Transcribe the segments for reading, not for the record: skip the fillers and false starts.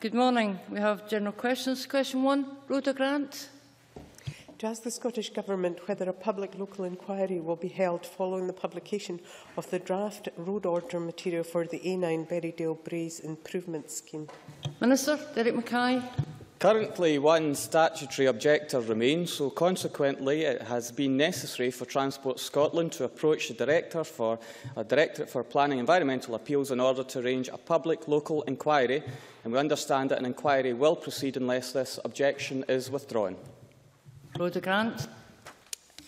Good morning. We have general questions. Question 1, Rhoda Grant. To ask the Scottish Government whether a public local inquiry will be held following the publication of the draft road order material for the A9 Berriedale Braes improvement scheme. Minister, Derek Mackay. Currently, one statutory objector remains, so consequently it has been necessary for Transport Scotland to approach the Directorate for Planning Environmental Appeals in order to arrange a public local inquiry, and we understand that an inquiry will proceed unless this objection is withdrawn. Rhoda Grant.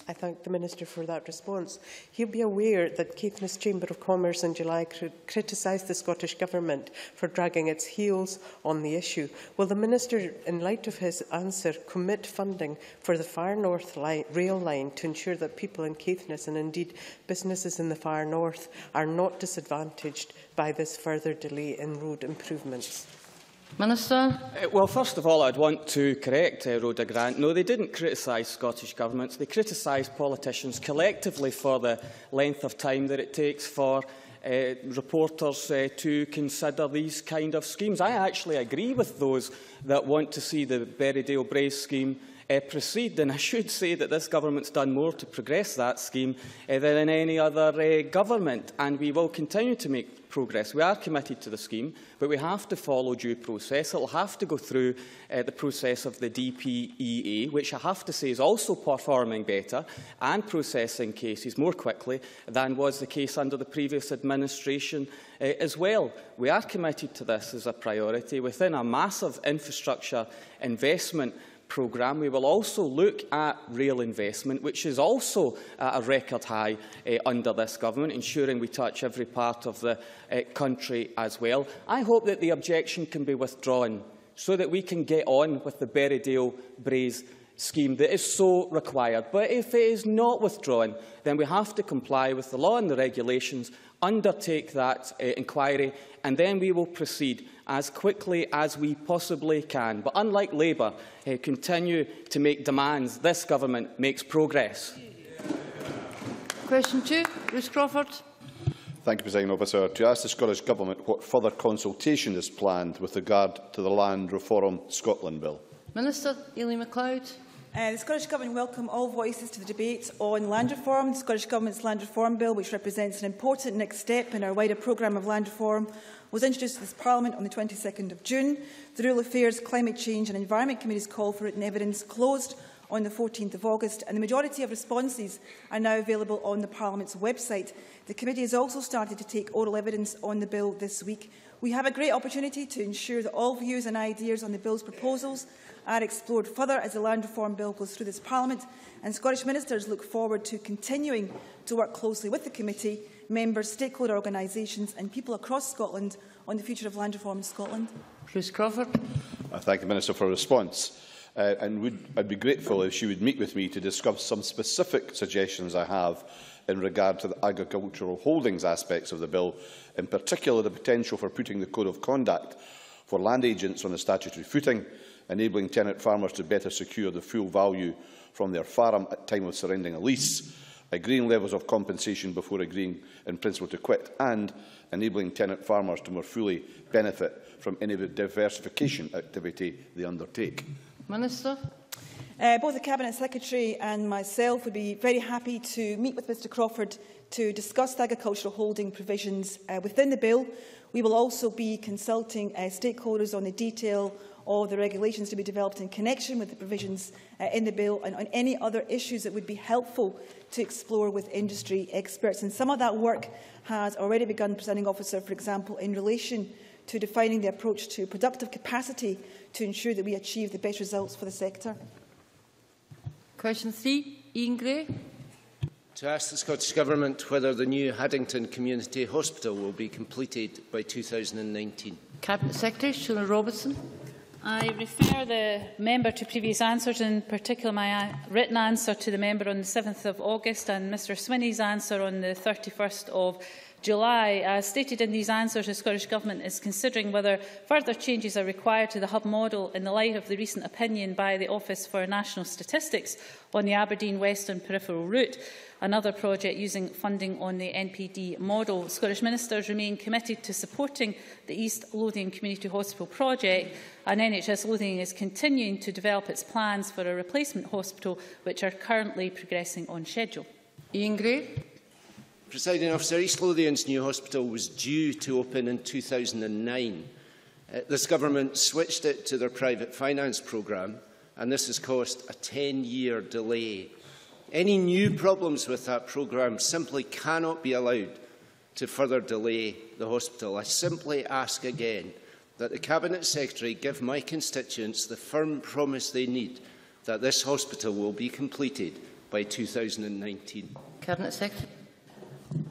I thank the Minister for that response. He will be aware that Caithness Chamber of Commerce in July criticised the Scottish Government for dragging its heels on the issue. Will the Minister, in light of his answer, commit funding for the Far North rail line to ensure that people in Caithness and indeed businesses in the Far North are not disadvantaged by this further delay in road improvements? Minister. Well, first of all, I'd want to correct Rhoda Grant. No, they didn't criticise Scottish governments. They criticised politicians collectively for the length of time that it takes for reporters to consider these kind of schemes. I actually agree with those that want to see the Berriedale Braes scheme proceed, and I should say that this government's done more to progress that scheme than any other government, and we will continue to make progress. We are committed to the scheme, but we have to follow due process. It will have to go through the process of the DPEA, which I have to say is also performing better and processing cases more quickly than was the case under the previous administration as well. We are committed to this as a priority within a massive infrastructure investment programme. We will also look at rail investment, which is also at a record high under this government, ensuring we touch every part of the country as well. I hope that the objection can be withdrawn so that we can get on with the Berriedale Braes scheme that is so required. But if it is not withdrawn, then we have to comply with the law and the regulations, undertake that inquiry, and then we will proceed as quickly as we possibly can. But unlike Labour, continue to make demands, this government makes progress. Question 2, Bruce Crawford. Thank you, President Officer. To ask the Scottish Government what further consultation is planned with regard to the Land Reform Scotland Bill. Minister, Aileen MacLeod. The Scottish Government welcomes all voices to the debate on land reform. The Scottish Government's Land Reform Bill, which represents an important next step in our wider programme of land reform, was introduced to this Parliament on the 22nd of June. The Rural Affairs, Climate Change and Environment Committee's call for written evidence closed on the 14th of August, and the majority of responses are now available on the Parliament's website. The Committee has also started to take oral evidence on the bill this week. We have a great opportunity to ensure that all views and ideas on the Bill's proposals are explored further as the Land Reform Bill goes through this Parliament, and Scottish Ministers look forward to continuing to work closely with the Committee, members, stakeholder organisations and people across Scotland on the future of land reform in Scotland. Bruce Crawford. I thank the Minister for her response. I'd be grateful if she would meet with me to discuss some specific suggestions I have in regard to the agricultural holdings aspects of the bill, in particular the potential for putting the code of conduct for land agents on a statutory footing, enabling tenant farmers to better secure the full value from their farm at time of surrendering a lease, agreeing levels of compensation before agreeing in principle to quit, and enabling tenant farmers to more fully benefit from any diversification activity they undertake. Minister. Both the Cabinet Secretary and myself would be very happy to meet with Mr Crawford to discuss the agricultural holding provisions within the bill. We will also be consulting stakeholders on the detail of the regulations to be developed in connection with the provisions in the bill and on any other issues that would be helpful to explore with industry experts. And some of that work has already begun, Presiding Officer, for example, in relation to defining the approach to productive capacity to ensure that we achieve the best results for the sector. Question 3, Ian Gray. To ask the Scottish Government whether the new Haddington Community Hospital will be completed by 2019. Cabinet Secretary, Shona Robison. I refer the member to previous answers, in particular my written answer to the member on the 7th of August and Mr Swinney's answer on the 31st of July. As stated in these answers, the Scottish Government is considering whether further changes are required to the hub model in the light of the recent opinion by the Office for National Statistics on the Aberdeen Western Peripheral Route, another project using funding on the NPD model. Scottish Ministers remain committed to supporting the East Lothian Community Hospital project, and NHS Lothian is continuing to develop its plans for a replacement hospital, which are currently progressing on schedule. Ian Gray. Presiding Officer, East Lothian's new hospital was due to open in 2009. This government switched it to their private finance programme, and this has caused a 10-year delay. Any new problems with that programme simply cannot be allowed to further delay the hospital. I simply ask again that the Cabinet Secretary give my constituents the firm promise they need that this hospital will be completed by 2019. Cabinet Secretary.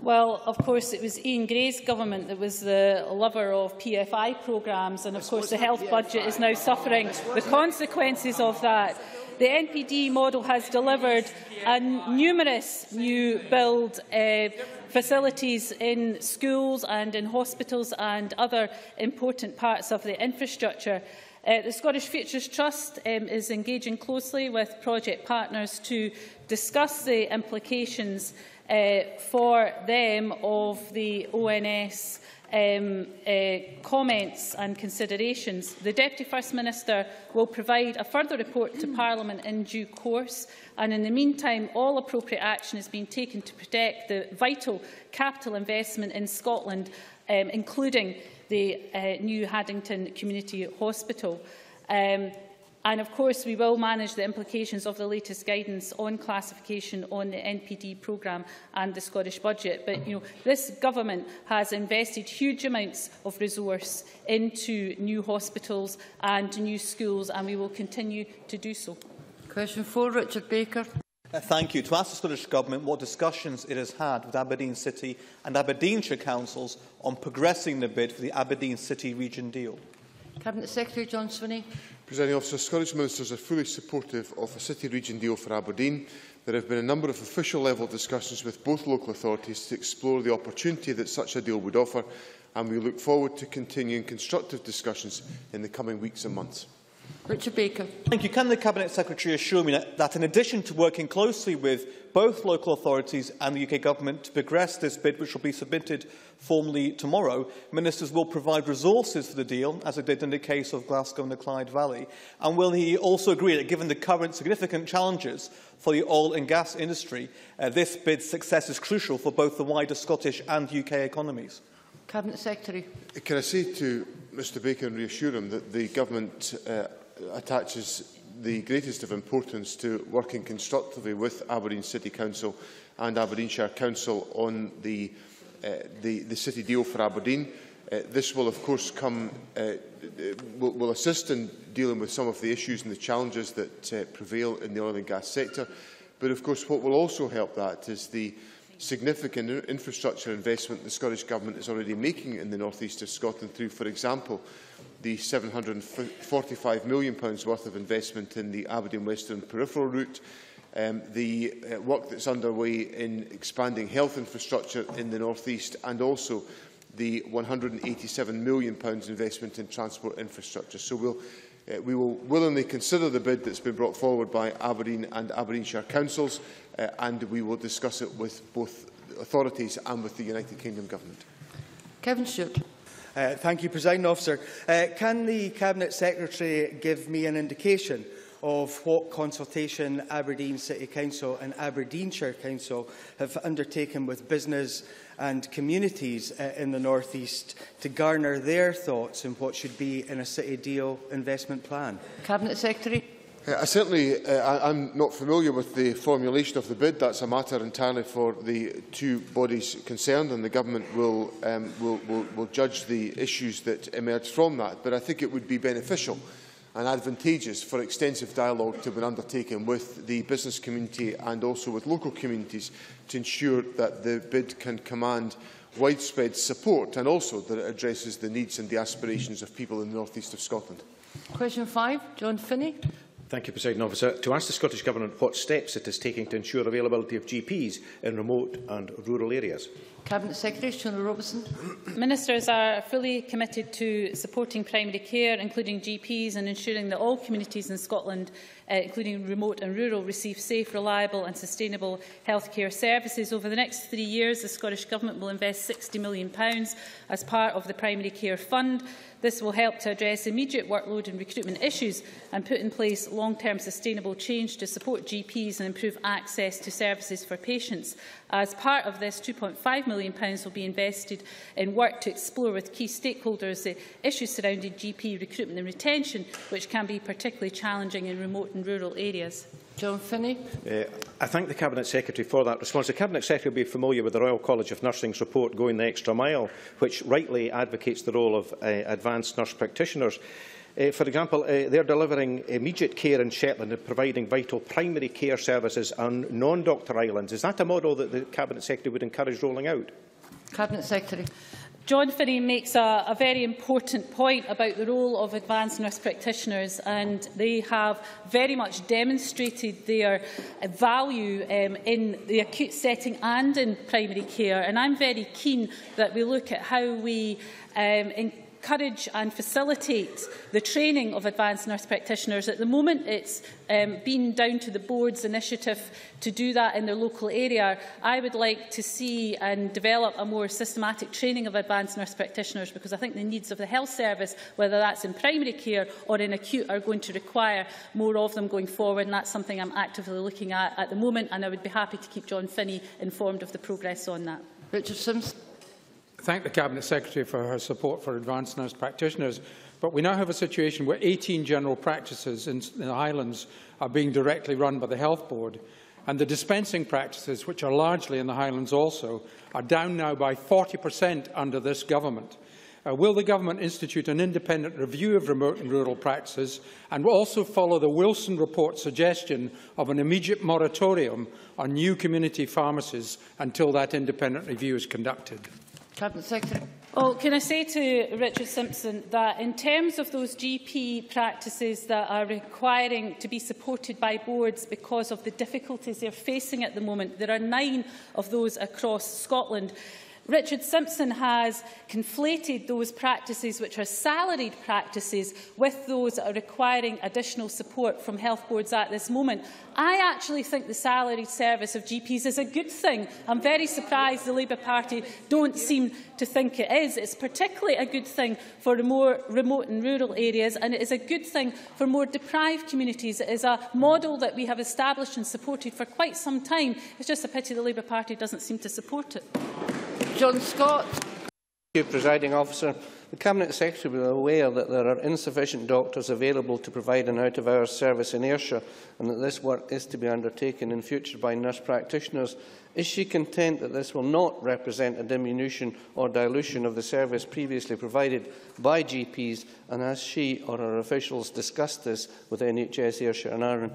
Well, of course, it was Ian Gray's government that was the lover of PFI programmes, and of course the health budget is now suffering the consequences of that. The NPD model has delivered numerous new build facilities in schools and in hospitals and other important parts of the infrastructure. The Scottish Futures Trust is engaging closely with project partners to discuss the implications for them of the ONS comments and considerations. The Deputy First Minister will provide a further report to Parliament in due course, and in the meantime all appropriate action is being taken to protect the vital capital investment in Scotland, including the new Haddington Community Hospital. And of course, we will manage the implications of the latest guidance on classification on the NPD programme and the Scottish budget. But this government has invested huge amounts of resource into new hospitals and new schools, and we will continue to do so. Question 4, Richard Baker. Thank you. To ask the Scottish Government what discussions it has had with Aberdeen City and Aberdeenshire councils on progressing the bid for the Aberdeen City Region deal. Cabinet Secretary John Swinney. Presiding Officer, Scottish Ministers are fully supportive of a City Region deal for Aberdeen. There have been a number of official-level discussions with both local authorities to explore the opportunity that such a deal would offer, and we look forward to continuing constructive discussions in the coming weeks and months. Richard Baker. Thank you. Can the Cabinet Secretary assure me that in addition to working closely with both local authorities and the UK Government to progress this bid, which will be submitted formally tomorrow, Ministers will provide resources for the deal, as it did in the case of Glasgow and the Clyde Valley? And will he also agree that, given the current significant challenges for the oil and gas industry, this bid's success is crucial for both the wider Scottish and UK economies? Cabinet Secretary. Can I say to Mr Baker and reassure him that the Government attaches the greatest of importance to working constructively with Aberdeen City Council and Aberdeenshire Council on the city deal for Aberdeen. This will of course come, will assist in dealing with some of the issues and the challenges that prevail in the oil and gas sector. But of course what will also help that is the significant infrastructure investment the Scottish Government is already making in the northeast of Scotland through, for example, the £745 million worth of investment in the Aberdeen Western Peripheral Route, the work that's underway in expanding health infrastructure in the northeast, and also the £187 million investment in transport infrastructure. So we will willingly consider the bid that's been brought forward by Aberdeen and Aberdeenshire Councils, and we will discuss it with both authorities and with the United Kingdom Government. Kevin Stewart. Thank you, Presiding Officer. Can the Cabinet Secretary give me an indication of what consultation Aberdeen City Council and Aberdeenshire Council have undertaken with business and communities in the North East to garner their thoughts on what should be in a city deal investment plan? Cabinet Secretary. I'm not familiar with the formulation of the bid. That's a matter entirely for the two bodies concerned, and the Government will judge the issues that emerge from that. But I think it would be beneficial and advantageous for extensive dialogue to be undertaken with the business community and also with local communities to ensure that the bid can command widespread support and also that it addresses the needs and the aspirations of people in the northeast of Scotland. Question 5, John Finnie. Thank you, Presiding Officer. To ask the Scottish Government what steps it is taking to ensure availability of GPs in remote and rural areas. Cabinet Secretary Shona Robison. Ministers are fully committed to supporting primary care, including GPs, and ensuring that all communities in Scotland, including remote and rural, receive safe, reliable and sustainable healthcare services. Over the next 3 years, the Scottish Government will invest £60 million as part of the Primary Care Fund. This will help to address immediate workload and recruitment issues and put in place long-term sustainable change to support GPs and improve access to services for patients. As part of this, £2.5 million will be invested in work to explore with key stakeholders the issues surrounding GP recruitment and retention, which can be particularly challenging in remote and rural areas. John Finnie. I thank the Cabinet Secretary for that response. The Cabinet Secretary will be familiar with the Royal College of Nursing's report Going the Extra Mile, which rightly advocates the role of advanced nurse practitioners. For example, they are delivering immediate care in Shetland and providing vital primary care services on non-doctor islands. Is that a model that the Cabinet Secretary would encourage rolling out? Cabinet Secretary. John Finnie makes a very important point about the role of advanced nurse practitioners, and they have very much demonstrated their value in the acute setting and in primary care. And I'm very keen that we look at how we encourage and facilitate the training of advanced nurse practitioners. At the moment, it's been down to the board's initiative to do that in their local area. I would like to see and develop a more systematic training of advanced nurse practitioners, because I think the needs of the health service, whether that's in primary care or in acute, are going to require more of them going forward, and that's something I'm actively looking at the moment, and I would be happy to keep John Finnie informed of the progress on that. Richard Simpson. I thank the Cabinet Secretary for her support for advanced nurse practitioners, but we now have a situation where 18 general practices in the Highlands are being directly run by the Health Board, and the dispensing practices, which are largely in the Highlands also, are down now by 40% under this government. Will the government institute an independent review of remote and rural practices, and will also follow the Wilson Report's suggestion of an immediate moratorium on new community pharmacies until that independent review is conducted? Cabinet Secretary. Well, can I say to Richard Simpson that in terms of those GP practices that are requiring to be supported by boards because of the difficulties they're facing at the moment, there are 9 of those across Scotland. Richard Simpson has conflated those practices which are salaried practices with those that are requiring additional support from health boards at this moment. I actually think the salaried service of GPs is a good thing. I'm very surprised the Labour Party don't seem to think it is. It's particularly a good thing for more remote and rural areas, and it is a good thing for more deprived communities. It is a model that we have established and supported for quite some time. It's just a pity the Labour Party doesn't seem to support it. John Scott. Thank you, Presiding Officer. The Cabinet Secretary will be aware that there are insufficient doctors available to provide an out-of-hours service in Ayrshire, and that this work is to be undertaken in future by nurse practitioners. Is she content that this will not represent a diminution or dilution of the service previously provided by GPs, and has she or her officials discussed this with NHS Ayrshire and Arran?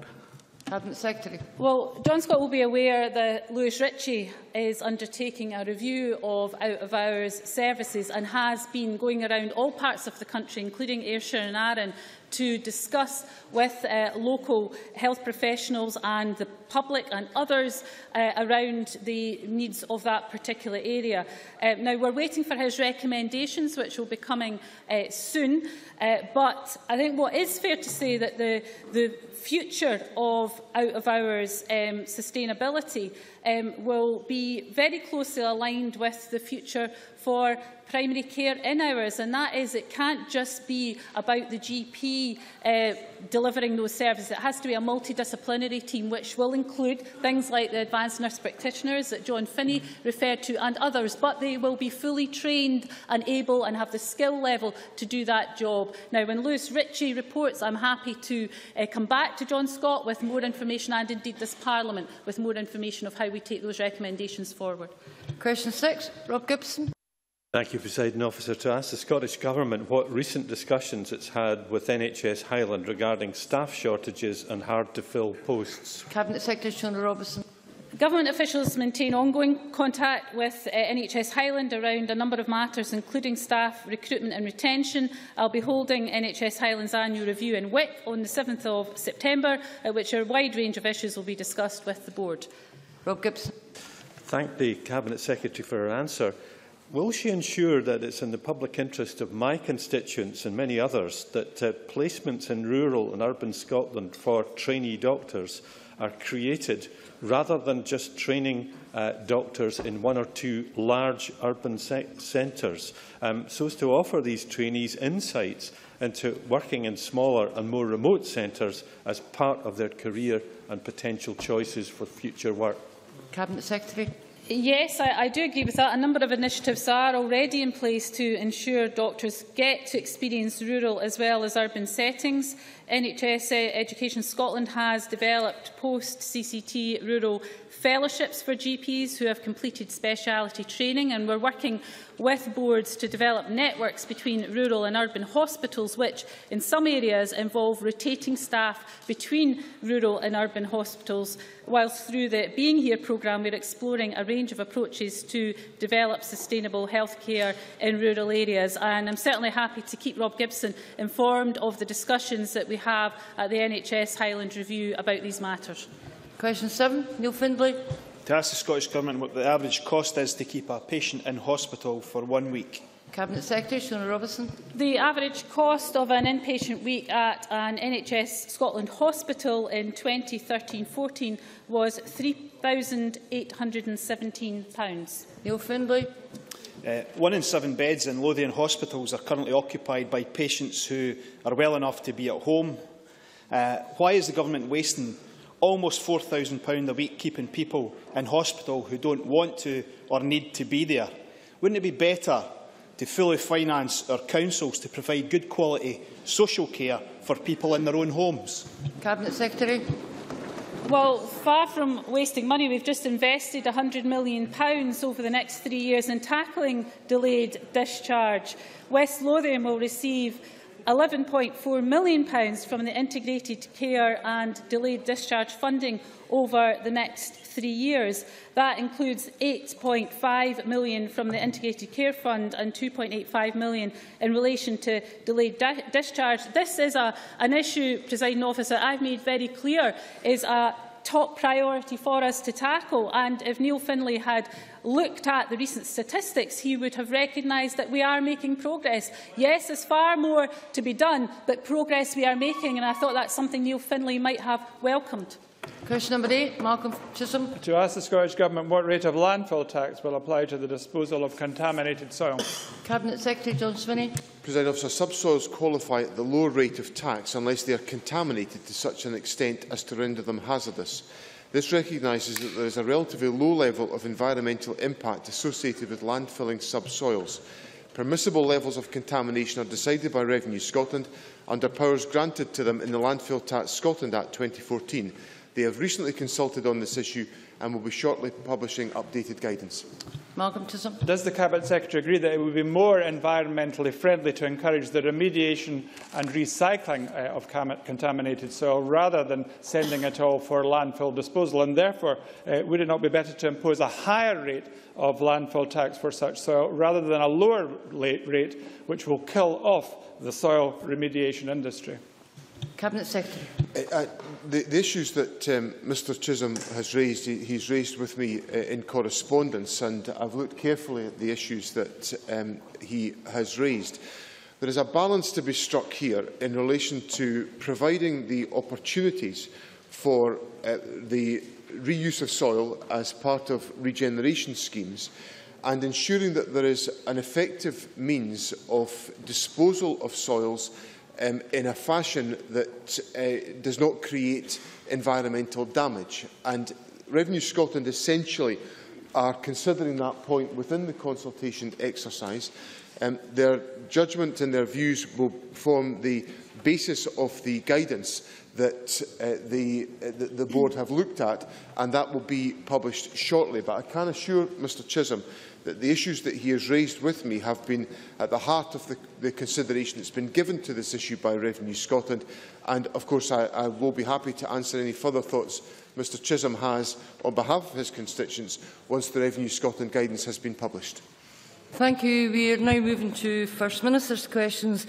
Cabinet Secretary. Well, John Scott will be aware that Lewis Ritchie is undertaking a review of out-of-hours services and has been going around all parts of the country, including Ayrshire and Arran, to discuss with local health professionals and the public and others around the needs of that particular area. Now, we're waiting for his recommendations, which will be coming soon, but I think what is fair to say that the future of out-of-hours sustainability will be very closely aligned with the future for primary care in hours, and that is it can't just be about the GP delivering those services. It has to be a multidisciplinary team, which will include things like the advanced nurse practitioners that John Finnie referred to and others, but they will be fully trained and able and have the skill level to do that job. Now, when Lewis Ritchie reports, I'm happy to come back to John Scott with more information, and indeed this Parliament with more information of how we take those recommendations forward. Question 6, Rob Gibson. Thank you, Presiding Officer. To ask the Scottish Government what recent discussions it's had with NHS Highland regarding staff shortages and hard-to-fill posts. Cabinet Secretary Shona Robison. Government officials maintain ongoing contact with NHS Highland around a number of matters, including staff recruitment and retention. I'll be holding NHS Highland's annual review in WIC on the 7th of September, at which a wide range of issues will be discussed with the board. Rob Gibson. thank the Cabinet Secretary for her answer. Will she ensure that it's in the public interest of my constituents and many others that placements in rural and urban Scotland for trainee doctors are created rather than just training doctors in one or two large urban centres, so as to offer these trainees insights into working in smaller and more remote centres as part of their career and potential choices for future work? Cabinet Secretary. Yes, I do agree with that. A number of initiatives are already in place to ensure doctors get to experience rural as well as urban settings. NHS Education Scotland has developed post-CCT rural fellowships for GPs who have completed speciality training, and we're working with boards to develop networks between rural and urban hospitals, which in some areas involve rotating staff between rural and urban hospitals, whilst through the Being Here programme we're exploring a range of approaches to develop sustainable healthcare in rural areas. And I'm certainly happy to keep Rob Gibson informed of the discussions that we have at the NHS Highland Review about these matters. Question 7, Neil Findlay. To ask the Scottish Government what the average cost is to keep a patient in hospital for 1 week. Cabinet Secretary Shona Robison. The average cost of an inpatient week at an NHS Scotland hospital in 2013-14 was £3,817. Neil Findlay. 1 in 7 beds in Lothian hospitals are currently occupied by patients who are well enough to be at home. Why is the Government wasting almost £4,000 a week keeping people in hospital who don't want to or need to be there? Wouldn't it be better to fully finance our councils to provide good quality social care for people in their own homes? Cabinet Secretary. Well, far from wasting money, we've just invested £100 million over the next 3 years in tackling delayed discharge. West Lothian will receive £11.4 million from the Integrated Care and Delayed Discharge funding over the next 3 years. That includes £8.5 million from the Integrated Care Fund and £2.85 million in relation to delayed discharge. This is an issue, Presiding Officer, I've made very clear is a top priority for us to tackle, and if Neil Findlay had looked at the recent statistics, he would have recognised that we are making progress. Yes, there's far more to be done, but progress we are making, and I thought that's something Neil Findlay might have welcomed. Question number 8, Malcolm Chisholm. To ask the Scottish Government what rate of landfill tax will apply to the disposal of contaminated soil. Cabinet Secretary John Swinney. Presiding Officer, subsoils qualify at the low rate of tax unless they are contaminated to such an extent as to render them hazardous. This recognises that there is a relatively low level of environmental impact associated with landfilling subsoils. Permissible levels of contamination are decided by Revenue Scotland under powers granted to them in the Landfill Tax Scotland Act 2014. They have recently consulted on this issue and will be shortly publishing updated guidance. Malcolm Chisholm. Does the Cabinet Secretary agree that it would be more environmentally friendly to encourage the remediation and recycling of contaminated soil rather than sending it all for landfill disposal? And therefore, would it not be better to impose a higher rate of landfill tax for such soil rather than a lower rate which will kill off the soil remediation industry? Cabinet Secretary. The issues that Mr Chisholm has raised, he's raised with me in correspondence, and I've looked carefully at the issues that he has raised. There is a balance to be struck here in relation to providing the opportunities for the reuse of soil as part of regeneration schemes and ensuring that there is an effective means of disposal of soils in a fashion that does not create environmental damage. And Revenue Scotland essentially are considering that point within the consultation exercise. Their judgment and their views will form the basis of the guidance that the board have looked at, and that will be published shortly. But I can assure Mr Chisholm that the issues that he has raised with me have been at the heart of the consideration that's been given to this issue by Revenue Scotland. And, of course, I will be happy to answer any further thoughts Mr Chisholm has on behalf of his constituents once the Revenue Scotland guidance has been published. Thank you. We are now moving to First Minister's questions.